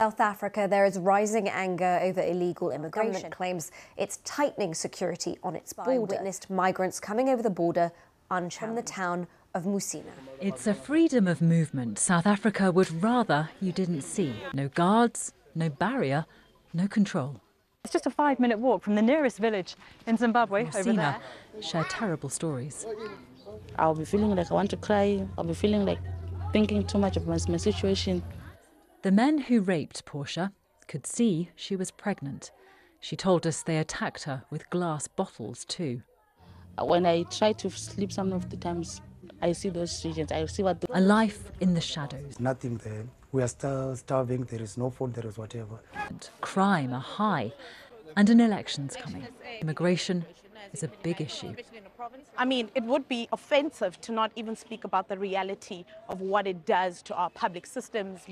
South Africa, there is rising anger over illegal immigration. The government claims it's tightening security on its border. Witnessed migrants coming over the border unchallenged from the town of Musina. It's a freedom of movement South Africa would rather you didn't see. No guards, no barrier, no control. It's just a 5-minute walk from the nearest village in Zimbabwe. Musina over there. Share terrible stories. I'll be feeling like I want to cry. I'll be feeling like thinking too much of my situation. The men who raped Portia could see she was pregnant. She told us they attacked her with glass bottles too. When I try to sleep some of the times, I see those regions, I see what... A life in the shadows. Nothing there. We are still starving, there is no food, there is whatever. And crime are high, and an election's coming. Immigration is a big issue. I mean, it would be offensive to not even speak about the reality of what it does to our public systems.